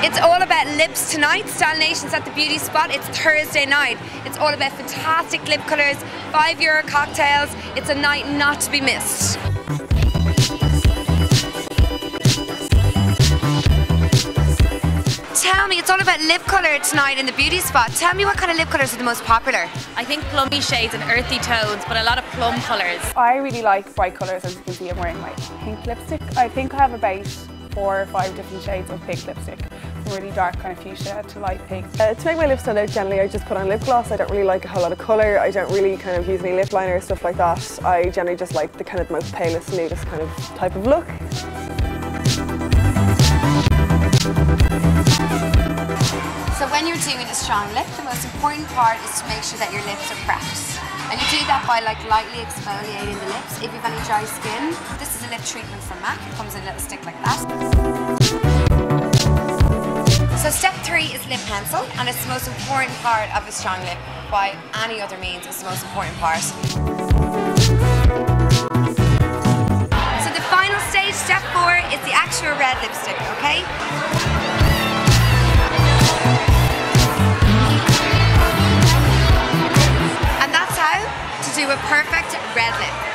It's all about lips tonight. Style Nation's at the Beauty Spot. It's Thursday night. It's all about fantastic lip colours, €5 cocktails. It's a night not to be missed. Tell me, it's all about lip colour tonight in the Beauty Spot. Tell me what kind of lip colours are the most popular? I think plummy shades and earthy tones, but a lot of plum colours. I really like bright colours, as you can see I'm wearing my pink lipstick. I think I have about 4 or 5 different shades of pink lipstick. Really dark kind of fuchsia to light pink. To make my lips stand out, generally I just put on lip gloss. I don't really like a whole lot of colour. I don't really kind of use any lip liner or stuff like that. I generally just like the kind of most palest, nudist kind of type of look. So when you're doing a strong lip, the most important part is to make sure that your lips are prepped. And you do that by lightly exfoliating the lips if you've any dry skin. This is a lip treatment from MAC. It comes in a little stick like that. So step 3 is lip pencil, and it's the most important part of a strong lip. By any other means, it's the most important part. So the final stage, step 4, is the actual red lipstick, okay? And that's how to do a perfect red lip.